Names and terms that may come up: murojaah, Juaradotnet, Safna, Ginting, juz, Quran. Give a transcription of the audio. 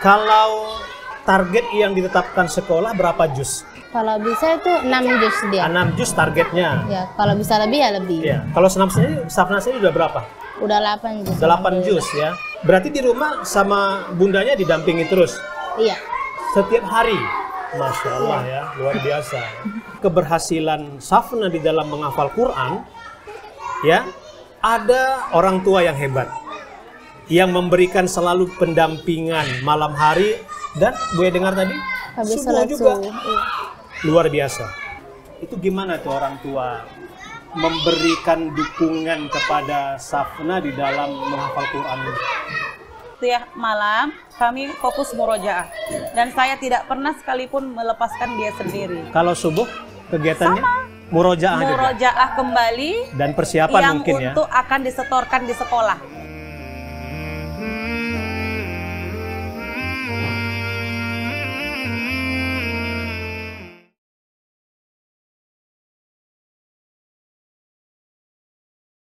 Kalau target yang ditetapkan sekolah berapa juz? Kalau bisa itu 6 juz dia. 6 juz targetnya. Ya, kalau bisa lebih ya lebih. Ya. Kalau Safna sendiri udah berapa? Udah 8 juz. 8 juz ya. Berarti di rumah sama bundanya didampingi terus? Iya. Setiap hari? Masya Allah ya, luar biasa. Keberhasilan Safna di dalam menghafal Quran, ya, ada orang tua yang hebat, yang memberikan selalu pendampingan malam hari dan gue dengar tadi subuh juga. Luar biasa. Itu gimana tuh orang tua memberikan dukungan kepada Safna di dalam menghafal Quran? Setiap malam kami fokus murojaah dan saya tidak pernah sekalipun melepaskan dia sendiri. Kalau subuh kegiatannya sama, murojaah kembali dan persiapan yang mungkin untuk akan disetorkan di sekolah.